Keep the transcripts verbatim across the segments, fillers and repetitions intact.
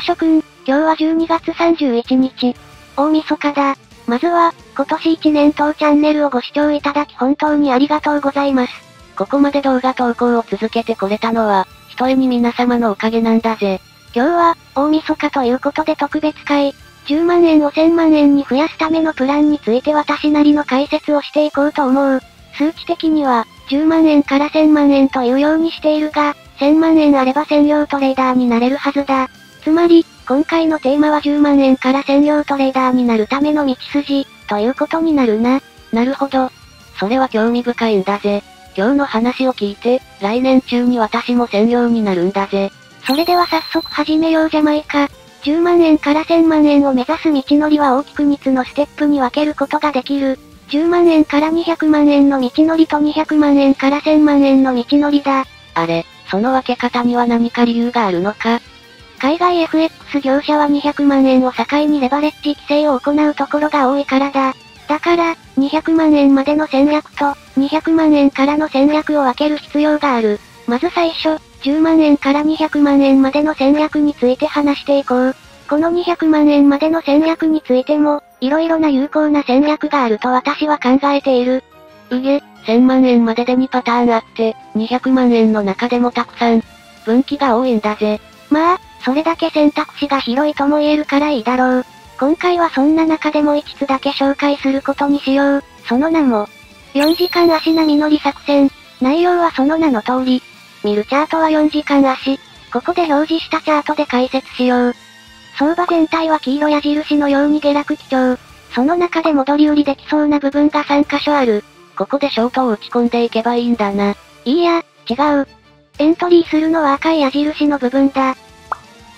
場所くん、今日はじゅうにがつさんじゅういちにち。大晦日だ。まずは、今年いちねん当チャンネルをご視聴いただき本当にありがとうございます。ここまで動画投稿を続けてこれたのは、ひとえに皆様のおかげなんだぜ。今日は、大晦日ということで特別会、じゅうまんえんをせんまんえんに増やすためのプランについて私なりの解説をしていこうと思う。数値的には、じゅうまんえんからせんまんえんというようにしているが、せんまんえんあれば専用トレーダーになれるはずだ。つまり、今回のテーマはじゅうまんえんから専用トレーダーになるための道筋、ということになるな。なるほど。それは興味深いんだぜ。今日の話を聞いて、来年中に私も専用になるんだぜ。それでは早速始めようじゃないか。じゅうまんえんからせんまんえんを目指す道のりは大きくみっつのステップに分けることができる。じゅうまんえんからにひゃくまんえんの道のりとにひゃくまんえんからせんまんえんの道のりだ。あれ、その分け方には何か理由があるのか？海外 エフエックス 業者はにひゃくまんえんを境にレバレッジ規制を行うところが多いからだ。だから、にひゃくまんえんまでの戦略と、にひゃくまんえんからの戦略を分ける必要がある。まず最初、じゅうまんえんからにひゃくまんえんまでの戦略について話していこう。このにひゃくまんえんまでの戦略についても、いろいろな有効な戦略があると私は考えている。うげ、せんまんえんまででにパターンあって、にひゃくまんえんの中でもたくさん、分岐が多いんだぜ。まあ、それだけ選択肢が広いとも言えるからいいだろう。今回はそんな中でもいつつだけ紹介することにしよう。その名も、よじかん足な実り作戦。内容はその名の通り。見るチャートはよじかん足。ここで表示したチャートで解説しよう。相場全体は黄色矢印のように下落基調。その中で戻り売りできそうな部分がさんかしょある。ここでショートを打ち込んでいけばいいんだな。いいや、違う。エントリーするのは赤い矢印の部分だ。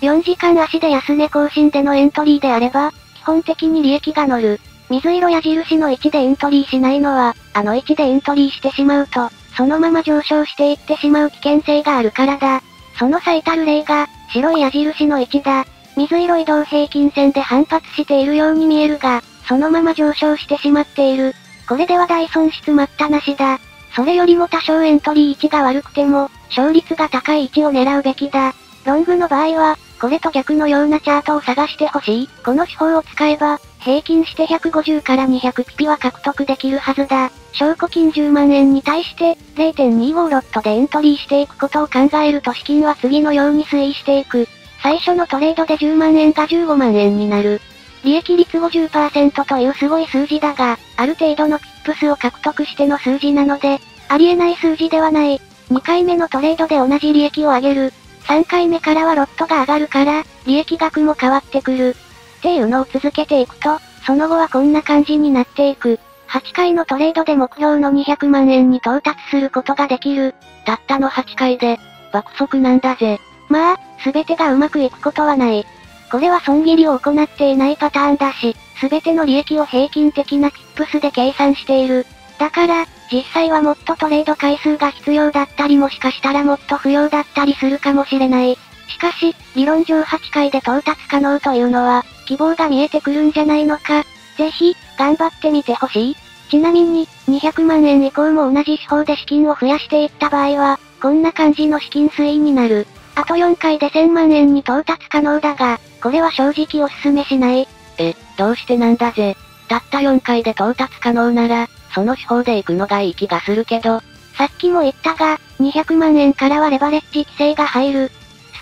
よじかん足で安値更新でのエントリーであれば、基本的に利益が乗る。水色矢印の位置でエントリーしないのは、あの位置でエントリーしてしまうと、そのまま上昇していってしまう危険性があるからだ。その最たる例が、白い矢印の位置だ。水色移動平均線で反発しているように見えるが、そのまま上昇してしまっている。これでは大損失待ったなしだ。それよりも多少エントリー位置が悪くても、勝率が高い位置を狙うべきだ。ロングの場合は、これと逆のようなチャートを探してほしい。この手法を使えば、平均してひゃくごじゅうからにひゃくピピは獲得できるはずだ。証拠金じゅうまんえんに対して れいてんにご ロットでエントリーしていくことを考えると資金は次のように推移していく。最初のトレードでじゅうまんえんがじゅうごまんえんになる。利益率 ごじゅっパーセント というすごい数字だが、ある程度のピップスを獲得しての数字なので、ありえない数字ではない。にかいめのトレードで同じ利益を上げる。さんかいめからはロットが上がるから、利益額も変わってくる。っていうのを続けていくと、その後はこんな感じになっていく。はっかいのトレードで目標のにひゃくまんえんに到達することができる。たったのはっかいで、爆速なんだぜ。まあ、すべてがうまくいくことはない。これは損切りを行っていないパターンだし、すべての利益を平均的なピップスで計算している。だから、実際はもっとトレード回数が必要だったりもしかしたらもっと不要だったりするかもしれない。しかし、理論上はっかいで到達可能というのは、希望が見えてくるんじゃないのか。ぜひ、頑張ってみてほしい。ちなみに、にひゃくまんえん以降も同じ手法で資金を増やしていった場合は、こんな感じの資金推移になる。あとよんかいでせんまんえんに到達可能だが、これは正直おすすめしない。え、どうしてなんだぜ。たったよんかいで到達可能なら、その手法で行くのがいい気がするけど、さっきも言ったが、にひゃくまんえんからはレバレッジ規制が入る。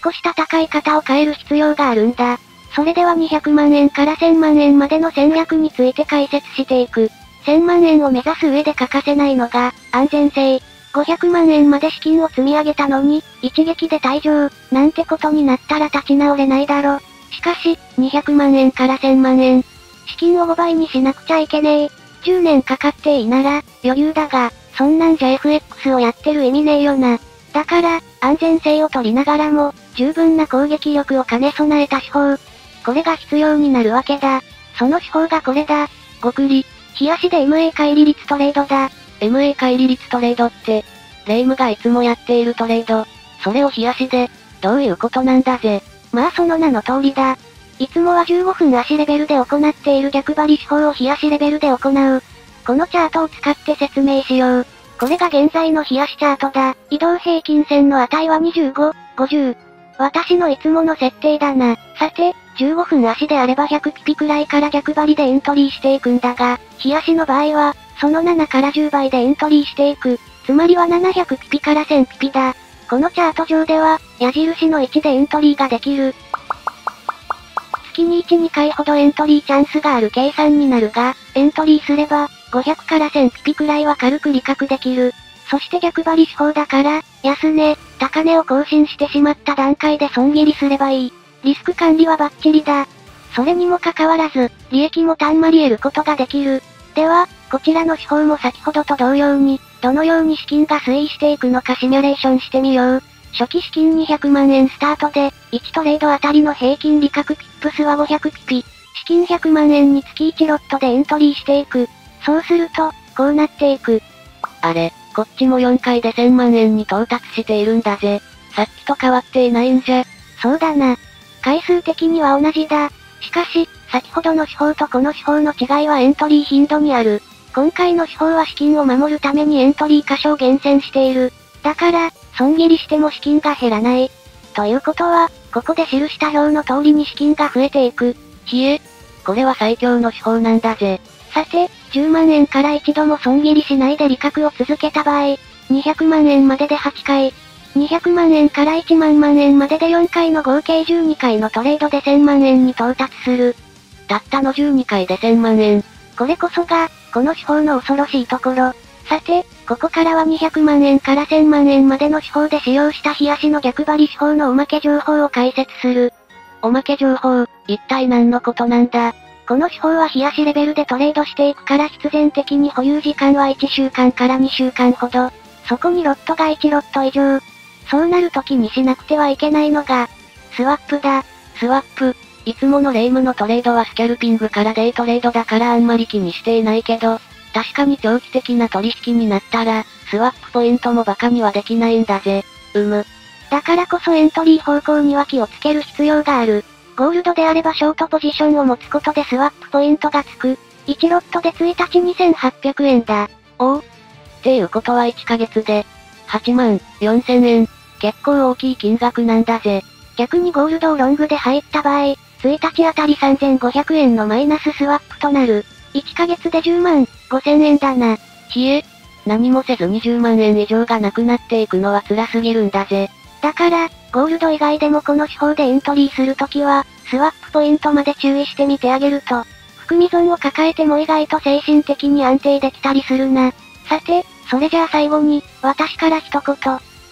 少し戦い方を変える必要があるんだ。それではにひゃくまんえんからせんまんえんまでの戦略について解説していく。せんまんえんを目指す上で欠かせないのが、安全性。ごひゃくまんえんまで資金を積み上げたのに、一撃で退場、なんてことになったら立ち直れないだろ。しかし、にひゃくまんえんからせんまんえん。資金をごばいにしなくちゃいけねえ。じゅうねんかかっていいなら、余裕だが、そんなんじゃ エフエックス をやってる意味ねえよな。だから、安全性を取りながらも、十分な攻撃力を兼ね備えた手法。これが必要になるわけだ。その手法がこれだ。ごくり。冷やしで エムエー 乖離率トレードだ。エムエー 乖離率トレードって、霊夢がいつもやっているトレード。それを冷やしで、どういうことなんだぜ。まあその名の通りだ。いつもはじゅうごふん足レベルで行っている逆張り手法を冷やしレベルで行う。このチャートを使って説明しよう。これが現在の冷やしチャートだ。移動平均線の値はにじゅうご、ごじゅう。私のいつもの設定だな。さて、じゅうごふん足であればひゃくピピくらいから逆張りでエントリーしていくんだが、日足の場合は、そのななからじゅうばいでエントリーしていく。つまりはななひゃくピピからせんピピだ。このチャート上では、矢印のいちでエントリーができる。月にいち、にかいほどエントリーチャンスがある計算になるが、エントリーすれば、ごひゃくからせんピピくらいは軽く利確できる。そして逆張り手法だから、安値、高値を更新してしまった段階で損切りすればいい。リスク管理はバッチリだ。それにもかかわらず、利益もたんまり得ることができる。では、こちらの手法も先ほどと同様に、どのように資金が推移していくのかシミュレーションしてみよう。初期資金にひゃくまんえんスタートで、いちトレードあたりの平均利確ピップスはごひゃくピピ。資金ひゃくまんえんにつきいちロットでエントリーしていく。そうすると、こうなっていく。あれ、こっちもよんかいでせんまんえんに到達しているんだぜ。さっきと変わっていないんじゃ。そうだな。回数的には同じだ。しかし、先ほどの手法とこの手法の違いはエントリー頻度にある。今回の手法は資金を守るためにエントリー箇所を厳選している。だから、損切りしても資金が減らない。ということは、ここで記した表の通りに資金が増えていく。ひえ、これは最強の手法なんだぜ。さて、じゅうまんえんから一度も損切りしないで利確を続けた場合、にひゃくまんえんまでではちかい、にひゃくまんえんからいちまんまんえんまででよんかいの合計じゅうにかいのトレードでせんまんえんに到達する。たったのじゅうにかいでせんまんえん。これこそが、この手法の恐ろしいところ。さて、ここからはにひゃくまんえんからせんまんえんまでの手法で使用した日足の逆張り手法のおまけ情報を解説する。おまけ情報、一体何のことなんだ？この手法は日足レベルでトレードしていくから必然的に保有時間はいっしゅうかんからにしゅうかんほど。そこにロットがいちロット以上。そうなると気にしなくてはいけないのが、スワップだ。スワップ。いつものレイムのトレードはスキャルピングからデイトレードだからあんまり気にしていないけど、確かに長期的な取引になったら、スワップポイントもバカにはできないんだぜ。うむ。だからこそエントリー方向には気をつける必要がある。ゴールドであればショートポジションを持つことでスワップポイントがつく。いちロットでいちにちにせんはっぴゃくえんだ。おお。っていうことはいっかげつで、はちまんよんせんえん。結構大きい金額なんだぜ。逆にゴールドをロングで入った場合、いちにちあたりさんぜんごひゃくえんのマイナススワップとなる。いっかげつでじゅうまんごせんえんだな。ひえ、何もせずにじゅうまんえん以上がなくなっていくのは辛すぎるんだぜ。だから、ゴールド以外でもこの手法でエントリーするときは、スワップポイントまで注意してみてあげると、含み損を抱えても意外と精神的に安定できたりするな。さて、それじゃあ最後に、私から一言。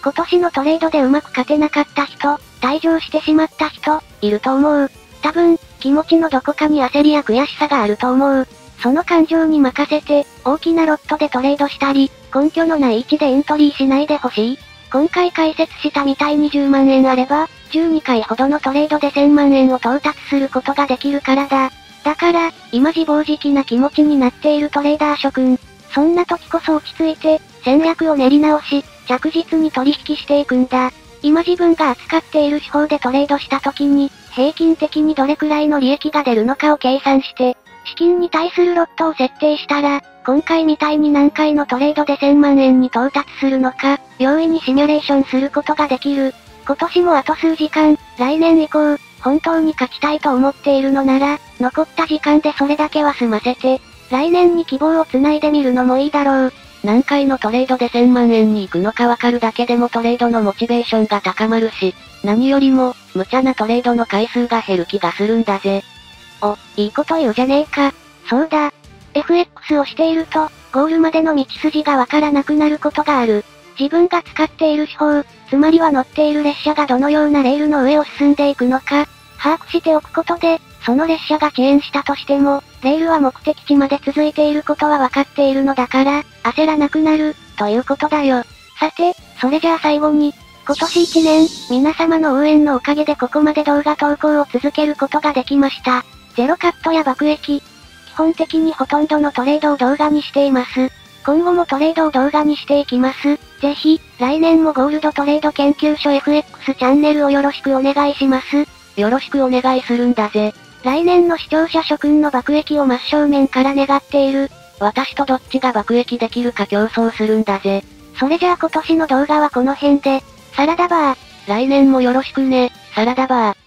今年のトレードでうまく勝てなかった人、退場してしまった人、いると思う。多分、気持ちのどこかに焦りや悔しさがあると思う。その感情に任せて、大きなロットでトレードしたり、根拠のない位置でエントリーしないでほしい。今回解説したみたいにじゅうまんえんあれば、じゅうにかいほどのトレードでせんまんえんを到達することができるからだ。だから、今自暴自棄な気持ちになっているトレーダー諸君。そんな時こそ落ち着いて、戦略を練り直し、着実に取引していくんだ。今自分が扱っている手法でトレードした時に、平均的にどれくらいの利益が出るのかを計算して、資金に対するロットを設定したら、今回みたいに何回のトレードでせんまんえんに到達するのか、容易にシミュレーションすることができる。今年もあと数時間、来年以降、本当に勝ちたいと思っているのなら、残った時間でそれだけは済ませて、来年に希望を繋いでみるのもいいだろう。何回のトレードでせんまんえんに行くのかわかるだけでもトレードのモチベーションが高まるし、何よりも、無茶なトレードの回数が減る気がするんだぜ。お、いいこと言うじゃねえか。そうだ。エフエックス をしていると、ゴールまでの道筋がわからなくなることがある。自分が使っている手法、つまりは乗っている列車がどのようなレールの上を進んでいくのか、把握しておくことで、その列車が遅延したとしても、レールは目的地まで続いていることはわかっているのだから、焦らなくなる、ということだよ。さて、それじゃあ最後に、今年いちねん、皆様の応援のおかげでここまで動画投稿を続けることができました。ゼロカットや爆益。基本的にほとんどのトレードを動画にしています。今後もトレードを動画にしていきます。ぜひ、来年もゴールドトレード研究所 エフエックス チャンネルをよろしくお願いします。よろしくお願いするんだぜ。来年の視聴者諸君の爆益を真正面から願っている。私とどっちが爆益できるか競争するんだぜ。それじゃあ今年の動画はこの辺で、サラダバー。来年もよろしくね。サラダバー、